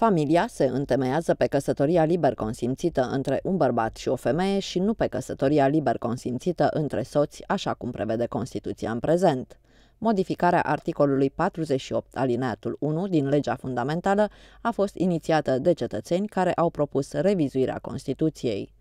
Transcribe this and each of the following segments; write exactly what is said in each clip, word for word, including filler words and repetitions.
Familia se întemeiază pe căsătoria liber consimțită între un bărbat și o femeie și nu pe căsătoria liber consimțită între soți, așa cum prevede Constituția în prezent. Modificarea articolului patruzeci și opt alineatul unu din legea fundamentală a fost inițiată de cetățeni care au propus revizuirea Constituției.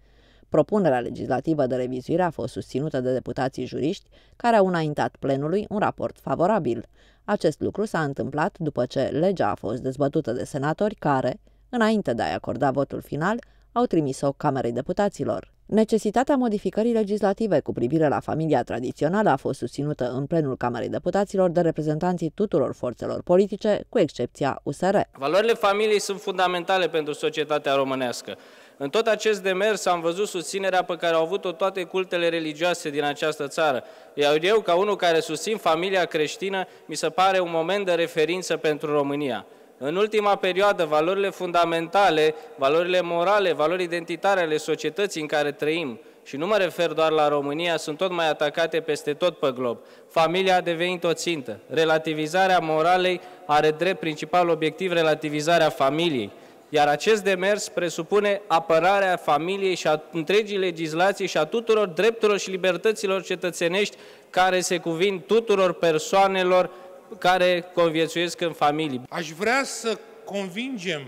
Propunerea legislativă de revizuire a fost susținută de deputații juriști care au înaintat plenului un raport favorabil. Acest lucru s-a întâmplat după ce legea a fost dezbătută de senatori care, înainte de a-i acorda votul final, au trimis-o Camerei Deputaților. Necesitatea modificării legislative cu privire la familia tradițională a fost susținută în plenul Camerei Deputaților de reprezentanții tuturor forțelor politice, cu excepția U S R. Valorile familiei sunt fundamentale pentru societatea românească. În tot acest demers am văzut susținerea pe care au avut-o toate cultele religioase din această țară. Iar eu, ca unul care susțin familia creștină, mi se pare un moment de referință pentru România. În ultima perioadă, valorile fundamentale, valorile morale, valorile identitare ale societății în care trăim, și nu mă refer doar la România, sunt tot mai atacate peste tot pe glob. Familia a devenit o țintă. Relativizarea moralei are drept principal obiectiv relativizarea familiei. Iar acest demers presupune apărarea familiei și a întregii legislații și a tuturor drepturilor și libertăților cetățenești care se cuvin tuturor persoanelor care conviețuiesc în familie. Aș vrea să convingem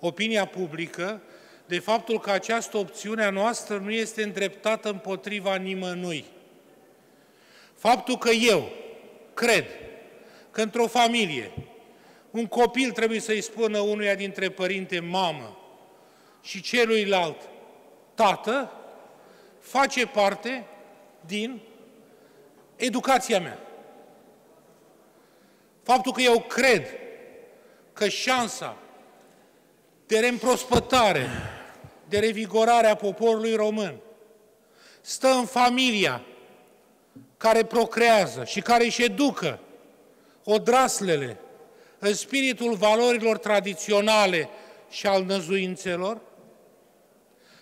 opinia publică de faptul că această opțiune a noastră nu este îndreptată împotriva nimănui. Faptul că eu cred că într-o familie un copil trebuie să-i spună unuia dintre părinte mamă și celuilalt tată, face parte din educația mea. Faptul că eu cred că șansa de reîmprospătare, de revigorare a poporului român stă în familia care procrează și care își educă odraslele în spiritul valorilor tradiționale și al năzuințelor,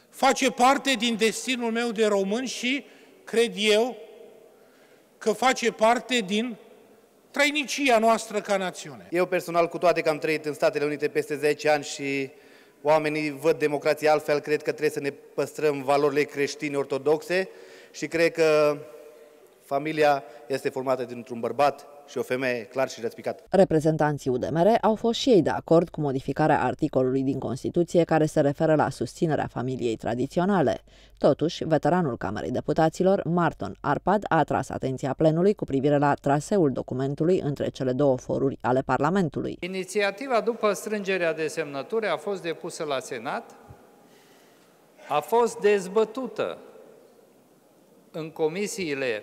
face parte din destinul meu de român și cred eu că face parte din trăinicia noastră ca națiune. Eu personal, cu toate că am trăit în Statele Unite peste zece ani și oamenii văd democrația altfel, cred că trebuie să ne păstrăm valorile creștine ortodoxe și cred că familia este formată dintr-un bărbat și o femeie, clar și răspicat. Reprezentanții U D M R au fost și ei de acord cu modificarea articolului din Constituție care se referă la susținerea familiei tradiționale. Totuși, veteranul Camerei Deputaților, Márton Arpad, a atras atenția plenului cu privire la traseul documentului între cele două foruri ale Parlamentului. Inițiativa, după strângerea de semnături, a fost depusă la Senat, a fost dezbătută în comisiile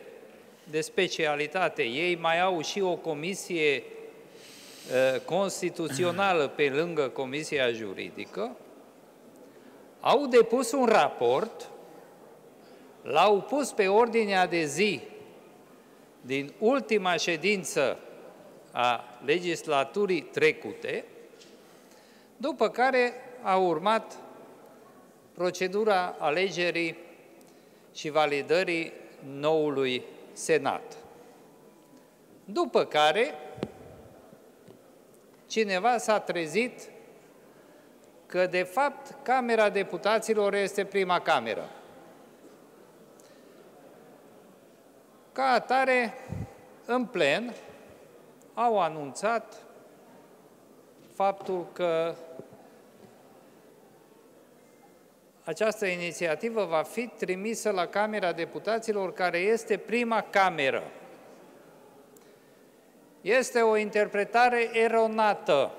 de specialitate. Ei mai au și o comisie uh, constituțională pe lângă comisia juridică, au depus un raport, l-au pus pe ordinea de zi din ultima ședință a legislaturii trecute, după care a urmat procedura alegerii și validării noului Senat. După care, cineva s-a trezit că, de fapt, Camera Deputaților este prima cameră. Ca atare, în plen, au anunțat faptul că această inițiativă va fi trimisă la Camera Deputaților, care este prima cameră. Este o interpretare eronată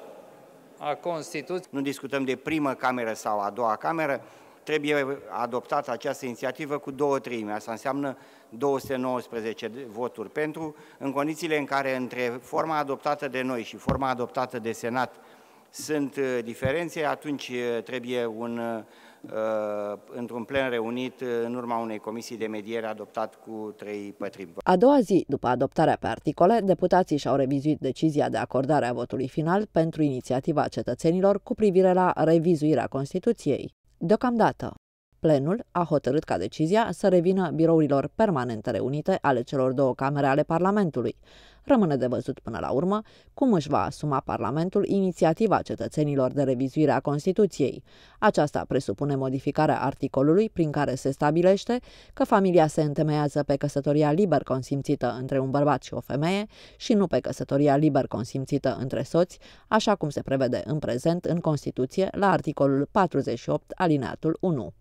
a Constituției. Nu discutăm de prima cameră sau a doua cameră. Trebuie adoptată această inițiativă cu două treimi. Asta înseamnă două sute nouăsprezece voturi pentru, în condițiile în care între forma adoptată de noi și forma adoptată de Senat sunt diferențe, atunci trebuie un... într-un plen reunit în urma unei comisii de mediere adoptat cu trei pătrimi. A doua zi, după adoptarea pe articole, deputații și-au revizuit decizia de acordare a votului final pentru inițiativa cetățenilor cu privire la revizuirea Constituției. Deocamdată, plenul a hotărât ca decizia să revină birourilor permanente reunite ale celor două camere ale Parlamentului. Rămâne de văzut până la urmă cum își va asuma Parlamentul inițiativa cetățenilor de revizuire a Constituției. Aceasta presupune modificarea articolului prin care se stabilește că familia se întemeiază pe căsătoria liber consimțită între un bărbat și o femeie și nu pe căsătoria liber consimțită între soți, așa cum se prevede în prezent în Constituție la articolul patruzeci și opt alineatul unu.